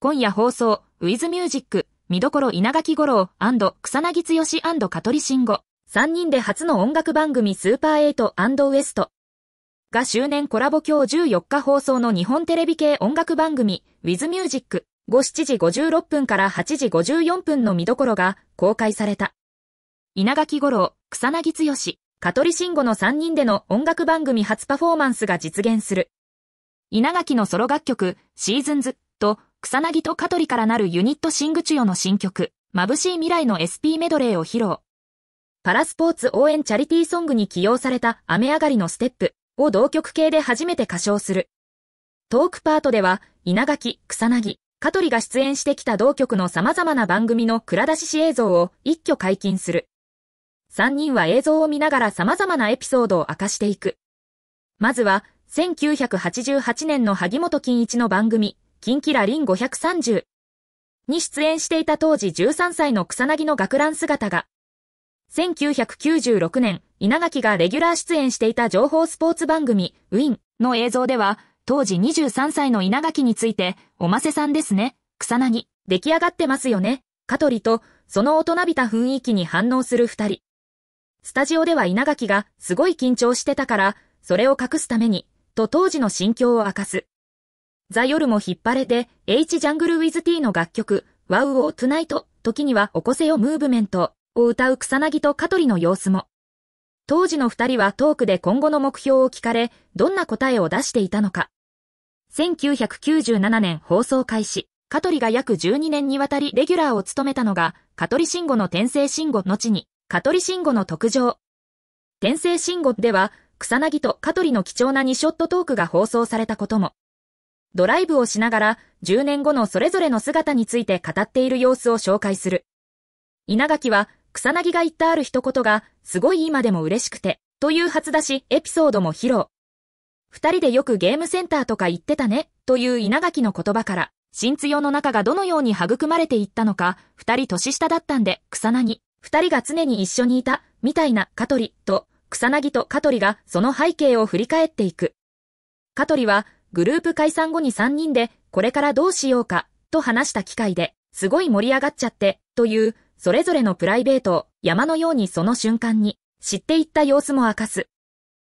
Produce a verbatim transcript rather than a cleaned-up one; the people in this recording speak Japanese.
今夜放送、ウィズミュージック、見どころ稲垣吾郎&草薙剛&香取慎吾、さんにんで初の音楽番組スーパーはち&ウエストが周年コラボ今日じゅうよっか放送の日本テレビ系音楽番組、ウィズミュージック、午しちじごじゅうろっぷんからはちじごじゅうよんぷんの見どころが公開された。稲垣吾郎、草薙剛、香取慎吾のさんにんでの音楽番組初パフォーマンスが実現する。稲垣のソロ楽曲、シーズンズと草薙と香取からなるユニットシングチュヨの新曲、眩しい未来の エスピー メドレーを披露。パラスポーツ応援チャリティーソングに起用された雨上がりのステップを同曲系で初めて歌唱する。トークパートでは、稲垣、草薙、香取が出演してきた同曲の様々な番組の蔵出し映像を一挙解禁する。さんにんは映像を見ながら様々なエピソードを明かしていく。まずは、せんきゅうひゃくはちじゅうはちねんの萩本欽一の番組、キンキラリンごひゃくさんじゅうに出演していた当時じゅうさんさいの草薙の学ラン姿が、せんきゅうひゃくきゅうじゅうろくねん、稲垣がレギュラー出演していた情報スポーツ番組、ウィンの映像では、当時にじゅうさんさいの稲垣について、おませさんですね、草薙、出来上がってますよね、香取と、その大人びた雰囲気に反応する二人。スタジオでは稲垣が、すごい緊張してたから、それを隠すために、と当時の心境を明かす。ザ・夜も引っ張れて、H ジャングル・ウィズ・T の楽曲、ワウ・オー・トゥナイト、時には起こせよムーブメントを歌う草薙と香取の様子も。当時の二人はトークで今後の目標を聞かれ、どんな答えを出していたのか。せんきゅうひゃくきゅうじゅうななねん放送開始、香取が約じゅうにねんにわたりレギュラーを務めたのが、香取慎吾の転生慎吾後に、香取慎吾の特上。転生慎吾では、草薙と香取の貴重なにショットトークが放送されたことも。ドライブをしながらじゅうねんごのそれぞれの姿について語っている様子を紹介する。稲垣は草薙が言ったある一言がすごい今でも嬉しくてという初出しエピソードも披露。二人でよくゲームセンターとか行ってたねという稲垣の言葉から新強の仲がどのように育まれていったのか二人年下だったんで草薙、二人が常に一緒にいたみたいな香取と草薙と香取がその背景を振り返っていく。香取はグループ解散後にさんにんで、これからどうしようか、と話した機会で、すごい盛り上がっちゃって、という、それぞれのプライベートを、山のようにその瞬間に、知っていった様子も明かす。